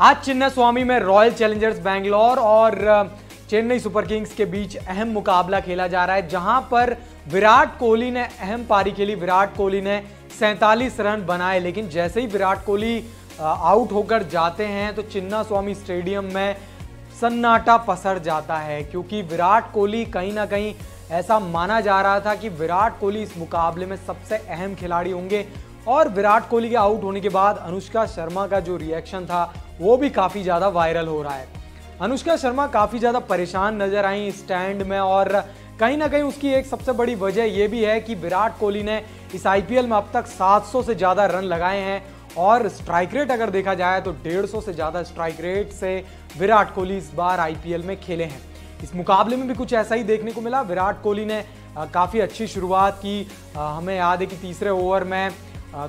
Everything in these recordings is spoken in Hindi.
आज चिन्ना स्वामी में रॉयल चैलेंजर्स बैंगलोर और चेन्नई सुपर किंग्स के बीच अहम मुकाबला खेला जा रहा है, जहां पर विराट कोहली ने अहम पारी खेली। विराट कोहली ने 47 रन बनाए, लेकिन जैसे ही विराट कोहली आउट होकर जाते हैं तो चिन्ना स्वामी स्टेडियम में सन्नाटा पसर जाता है, क्योंकि विराट कोहली कहीं ना कहीं ऐसा माना जा रहा था कि विराट कोहली इस मुकाबले में सबसे अहम खिलाड़ी होंगे। और विराट कोहली के आउट होने के बाद अनुष्का शर्मा का जो रिएक्शन था वो भी काफ़ी ज़्यादा वायरल हो रहा है। अनुष्का शर्मा काफ़ी ज़्यादा परेशान नजर आई स्टैंड में, और कहीं ना कहीं उसकी एक सबसे बड़ी वजह ये भी है कि विराट कोहली ने इस IPL में अब तक 700 से ज़्यादा रन लगाए हैं और स्ट्राइक रेट अगर देखा जाए तो 150 से ज़्यादा स्ट्राइक रेट से विराट कोहली इस बार IPL में खेले हैं। इस मुकाबले में भी कुछ ऐसा ही देखने को मिला। विराट कोहली ने काफ़ी अच्छी शुरुआत की। हमें याद है कि तीसरे ओवर में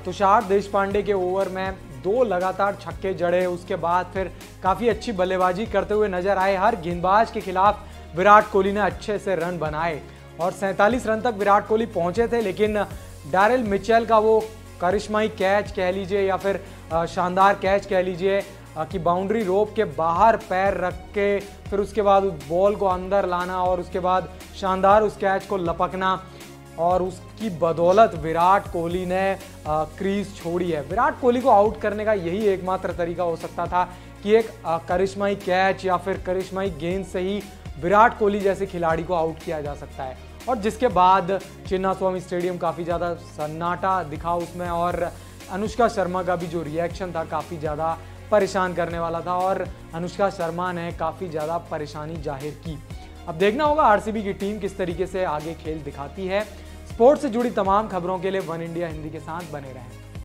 तुषार देश पांडे के ओवर में 2 लगातार छक्के जड़े, उसके बाद फिर काफ़ी अच्छी बल्लेबाजी करते हुए नजर आए। हर गेंदबाज के खिलाफ विराट कोहली ने अच्छे से रन बनाए और 47 रन तक विराट कोहली पहुंचे थे, लेकिन डैरिल मिचेल का वो करिश्माई कैच कह लीजिए या फिर शानदार कैच कह लीजिए कि बाउंड्री रोप के बाहर पैर रख के फिर उसके बाद उस बॉल को अंदर लाना और उसके बाद शानदार उस कैच को लपकना, और उसकी बदौलत विराट कोहली ने क्रीज छोड़ी है। विराट कोहली को आउट करने का यही एकमात्र तरीका हो सकता था कि एक करिश्माई कैच या फिर करिश्माई गेंद से ही विराट कोहली जैसे खिलाड़ी को आउट किया जा सकता है, और जिसके बाद चिन्ना स्वामी स्टेडियम काफ़ी ज़्यादा सन्नाटा दिखा उसमें, और अनुष्का शर्मा का भी जो रिएक्शन था काफ़ी ज़्यादा परेशान करने वाला था और अनुष्का शर्मा ने काफ़ी ज़्यादा परेशानी जाहिर की। अब देखना होगा RCB की टीम किस तरीके से आगे खेल दिखाती है। स्पोर्ट्स से जुड़ी तमाम खबरों के लिए वन इंडिया हिंदी के साथ बने रहें।